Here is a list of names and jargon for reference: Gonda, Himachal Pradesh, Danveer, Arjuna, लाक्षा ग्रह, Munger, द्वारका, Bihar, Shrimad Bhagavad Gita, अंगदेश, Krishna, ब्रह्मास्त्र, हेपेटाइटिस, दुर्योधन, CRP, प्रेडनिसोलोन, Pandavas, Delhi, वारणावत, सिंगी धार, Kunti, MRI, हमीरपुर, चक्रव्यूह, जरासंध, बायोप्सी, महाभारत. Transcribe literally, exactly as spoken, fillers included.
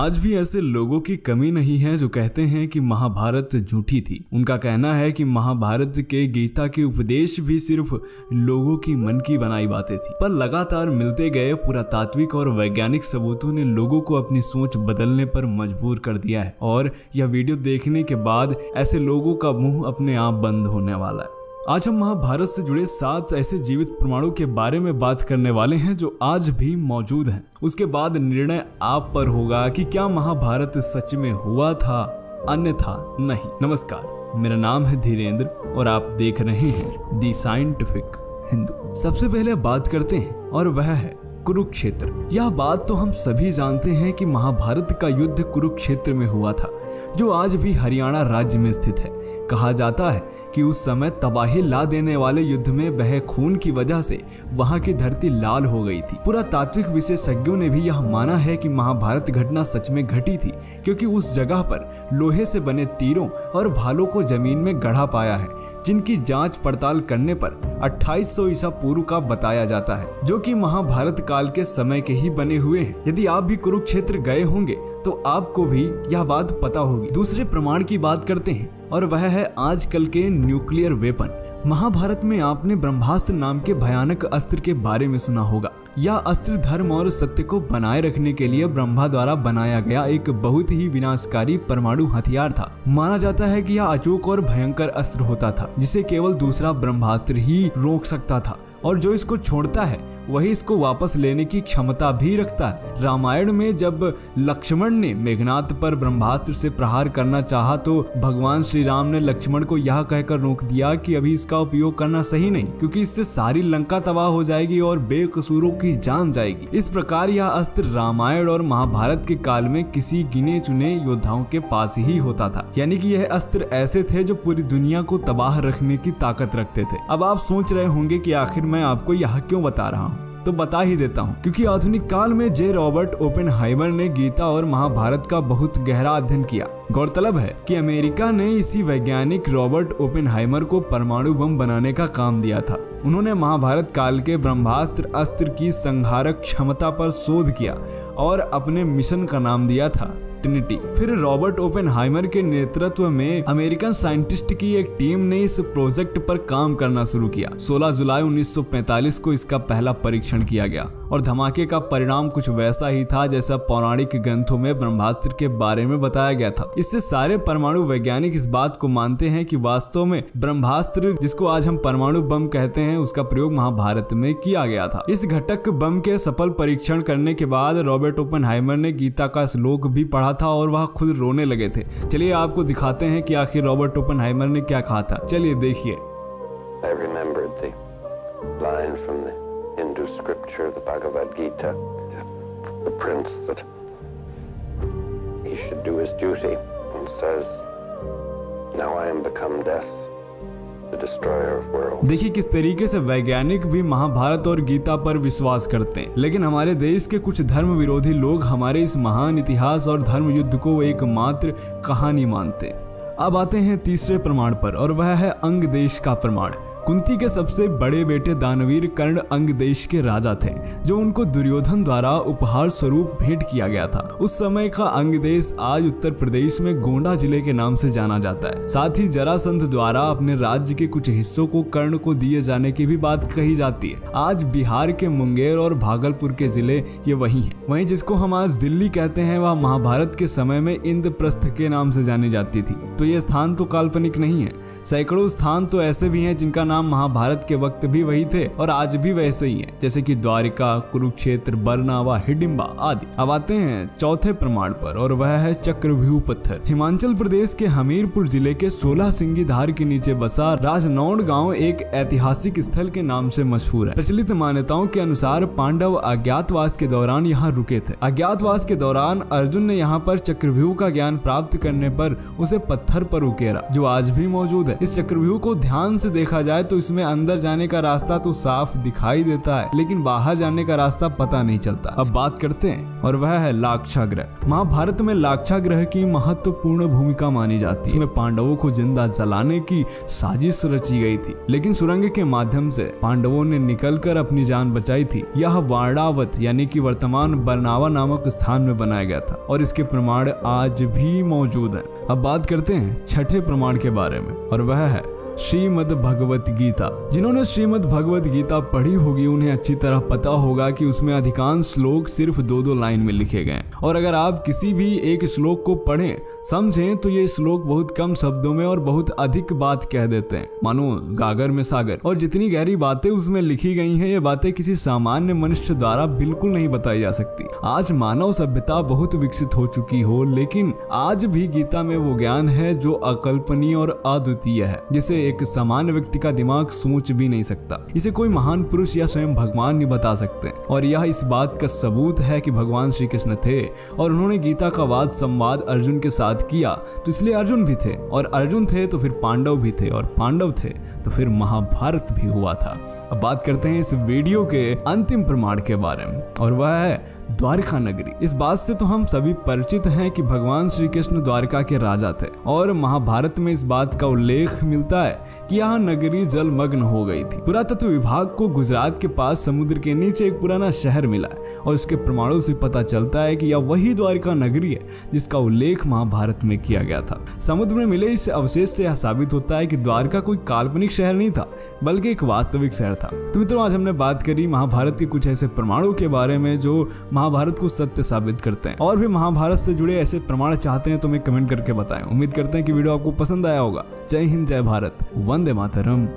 आज भी ऐसे लोगों की कमी नहीं है जो कहते हैं कि महाभारत झूठी थी। उनका कहना है कि महाभारत के गीता के उपदेश भी सिर्फ लोगों की मन की बनाई बातें थी। पर लगातार मिलते गए पुरातात्विक और वैज्ञानिक सबूतों ने लोगों को अपनी सोच बदलने पर मजबूर कर दिया है और यह वीडियो देखने के बाद ऐसे लोगों का मुंह अपने आप बंद होने वाला है। आज हम महाभारत से जुड़े सात ऐसे जीवित प्रमाणों के बारे में बात करने वाले हैं जो आज भी मौजूद हैं। उसके बाद निर्णय आप पर होगा कि क्या महाभारत सच में हुआ था अन्यथा नहीं। नमस्कार, मेरा नाम है धीरेन्द्र और आप देख रहे हैं दी साइंटिफिक हिंदू। सबसे पहले बात करते हैं और वह है कुरुक्षेत्र। यह बात तो हम सभी जानते हैं कि महाभारत का युद्ध कुरुक्षेत्र में हुआ था जो आज भी हरियाणा राज्य में स्थित है। कहा जाता है कि उस समय तबाही ला देने वाले युद्ध में बहे खून की वजह से वहां की धरती लाल हो गई थी। पुरातात्विक विशेषज्ञों ने भी यह माना है कि महाभारत घटना सच में घटी थी क्योंकि उस जगह पर लोहे से बने तीरों और भालों को जमीन में गढ़ा पाया है, जिनकी जांच पड़ताल करने पर अट्ठाईस सौ ईसा पूर्व का बताया जाता है, जो कि महाभारत काल के समय के ही बने हुए हैं। यदि आप भी कुरुक्षेत्र गए होंगे तो आपको भी यह बात पता होगी। दूसरे प्रमाण की बात करते हैं और वह है आजकल के न्यूक्लियर वेपन। महाभारत में आपने ब्रह्मास्त्र नाम के भयानक अस्त्र के बारे में सुना होगा। यह अस्त्र धर्म और सत्य को बनाए रखने के लिए ब्रह्मा द्वारा बनाया गया एक बहुत ही विनाशकारी परमाणु हथियार था। माना जाता है कि यह अचूक और भयंकर अस्त्र होता था जिसे केवल दूसरा ब्रह्मास्त्र ही रोक सकता था और जो इसको छोड़ता है वही इसको वापस लेने की क्षमता भी रखता है। रामायण में जब लक्ष्मण ने मेघनाथ पर ब्रह्मास्त्र से प्रहार करना चाहा तो भगवान श्री राम ने लक्ष्मण को यह कहकर रोक दिया कि अभी इसका उपयोग करना सही नहीं, क्योंकि इससे सारी लंका तबाह हो जाएगी और बेकसूरों की जान जाएगी। इस प्रकार यह अस्त्र रामायण और महाभारत के काल में किसी गिने चुने योद्धाओं के पास ही होता था। यानी कि यह अस्त्र ऐसे थे जो पूरी दुनिया को तबाह रखने की ताकत रखते थे। अब आप सोच रहे होंगे कि आखिर मैं आपको यहाँ क्यों बता रहा हूँ, तो बता ही देता हूँ, क्योंकि आधुनिक काल में जे रॉबर्ट ओपेनहाइमर ने गीता और महाभारत का बहुत गहरा अध्ययन किया। गौरतलब है कि अमेरिका ने इसी वैज्ञानिक रॉबर्ट ओपेनहाइमर को परमाणु बम बनाने का काम दिया था। उन्होंने महाभारत काल के ब्रह्मास्त्र अस्त्र की संहारक क्षमता पर शोध किया और अपने मिशन का नाम दिया था ट्रिनिटी। फिर रॉबर्ट ओपेनहाइमर के नेतृत्व में अमेरिकन साइंटिस्ट की एक टीम ने इस प्रोजेक्ट पर काम करना शुरू किया। सोलह जुलाई उन्नीस सौ पैंतालीस को इसका पहला परीक्षण किया गया और धमाके का परिणाम कुछ वैसा ही था जैसा पौराणिक ग्रंथों में ब्रह्मास्त्र के बारे में बताया गया था। इससे सारे परमाणु वैज्ञानिक इस बात को मानते हैं कि वास्तव में ब्रह्मास्त्र, जिसको आज हम परमाणु बम कहते हैं, उसका प्रयोग महाभारत में किया गया था। इस घटक बम के सफल परीक्षण करने के बाद रॉबर्ट ओपेनहाइमर ने गीता का श्लोक भी पढ़ा था और वह खुद रोने लगे थे। चलिए आपको दिखाते हैं कि आखिर रॉबर्ट ओपेनहाइमर ने क्या कहा था। चलिए देखिए। Hindu scripture, the Bhagavad Gita, the prince, that he should do his duty and says, now I am become death, the destroyer of worlds. देखिए किस तरीके से वैज्ञानिक भी महाभारत और गीता पर विश्वास करते हैं, लेकिन हमारे देश के कुछ धर्म विरोधी लोग हमारे इस महान इतिहास और धर्म युद्ध को एकमात्र कहानी मानते हैं। अब आते हैं तीसरे प्रमाण पर और वह है अंगदेश का प्रमाण। कुंती के सबसे बड़े बेटे दानवीर कर्ण अंगदेश के राजा थे, जो उनको दुर्योधन द्वारा उपहार स्वरूप भेंट किया गया था। उस समय का अंगदेश आज उत्तर प्रदेश में गोंडा जिले के नाम से जाना जाता है। साथ ही जरासंध द्वारा अपने राज्य के कुछ हिस्सों को कर्ण को दिए जाने की भी बात कही जाती है। आज बिहार के मुंगेर और भागलपुर के जिले ये वही है। वही जिसको हम आज दिल्ली कहते हैं वह महाभारत के समय में इंद्रप्रस्थ के नाम से जानी जाती थी। तो ये स्थान तो काल्पनिक नहीं है, सैकड़ों स्थान तो ऐसे भी हैं जिनका नाम महाभारत के वक्त भी वही थे और आज भी वैसे ही हैं, जैसे कि द्वारका, कुरुक्षेत्र, बरनावा, हिडिम्बा आदि। अब आते हैं चौथे प्रमाण पर और वह है चक्रव्यूह पत्थर। हिमाचल प्रदेश के हमीरपुर जिले के सोलह सिंगी धार के नीचे बसा राजनौड़ गांव एक ऐतिहासिक स्थल के नाम से मशहूर है। प्रचलित मान्यताओं के अनुसार पांडव अज्ञातवास के दौरान यहाँ रुके थे। अज्ञातवास के दौरान अर्जुन ने यहाँ पर चक्रव्यूह का ज्ञान प्राप्त करने पर उसे पत्थर पर उकेरा, जो आज भी मौजूद है। इस चक्रव्यूह को ध्यान से देखा जाए जाए तो इसमें अंदर जाने का रास्ता तो साफ दिखाई देता है, लेकिन बाहर जाने का रास्ता पता नहीं चलता। अब बात करते हैं और वह है लाक्षा ग्रह। महाभारत में लाक्षा ग्रह की महत्वपूर्ण भूमिका मानी जाती है। इसमें पांडवों को जिंदा जलाने की साजिश रची गई थी, लेकिन सुरंग के माध्यम से पांडवों ने निकलकर अपनी जान बचाई थी। यह वारणावत यानी कि वर्तमान बरनावा नामक स्थान में बनाया गया था और इसके प्रमाण आज भी मौजूद है। अब बात करते हैं छठे प्रमाण के बारे में और वह है श्रीमद भगवत गीता। जिन्होंने श्रीमद भगवत गीता पढ़ी होगी उन्हें अच्छी तरह पता होगा कि उसमें अधिकांश श्लोक सिर्फ दो दो लाइन में लिखे गए हैं और अगर आप किसी भी एक श्लोक को पढ़ें समझें तो ये श्लोक बहुत कम शब्दों में और बहुत अधिक बात कह देते हैं, मानो गागर में सागर। और जितनी गहरी बातें उसमें लिखी गई हैं ये बातें किसी सामान्य मनुष्य द्वारा बिल्कुल नहीं बताई जा सकती। आज मानव सभ्यता बहुत विकसित हो चुकी हो, लेकिन आज भी गीता में वो ज्ञान है जो अकल्पनीय और अद्वितीय है, जिसे एक सामान्य व्यक्ति का दिमाग सोच भी नहीं सकता। इसे कोई महान पुरुष या स्वयं भगवान नहीं बता सकते और यह इस बात का सबूत है कि भगवान श्री कृष्ण थे और उन्होंने गीता का वाद संवाद अर्जुन के साथ किया, तो इसलिए अर्जुन भी थे और अर्जुन थे तो फिर पांडव भी थे और पांडव थे तो फिर महाभारत भी हुआ था। अब बात करते हैं इस वीडियो के अंतिम प्रमाण के बारे में और वह है द्वारका नगरी। इस बात से तो हम सभी परिचित हैं कि भगवान श्री कृष्ण द्वारका के राजा थे और महाभारत में इस बात का उल्लेख मिलता है कि यह नगरी जलमग्न हो गई थी। पुरातत्व विभाग को गुजरात के पास समुद्र के नीचे एक पुराना शहर मिला है और उसके प्रमाणों से पता चलता है कि यह वही द्वारका नगरी है जिसका उल्लेख महाभारत में किया गया था। समुद्र में मिले इस अवशेष से यह साबित होता है कि द्वारका कोई काल्पनिक शहर नहीं था बल्कि एक वास्तविक शहर था। तो मित्रों, आज हमने बात करी महाभारत के कुछ ऐसे प्रमाणों के बारे में जो महाभारत को सत्य साबित करते हैं। और भी महाभारत से जुड़े ऐसे प्रमाण चाहते हैं तो हमें कमेंट करके बताएं। उम्मीद करते हैं कि वीडियो आपको पसंद आया होगा। जय हिंद, जय भारत, वंदे मातरम।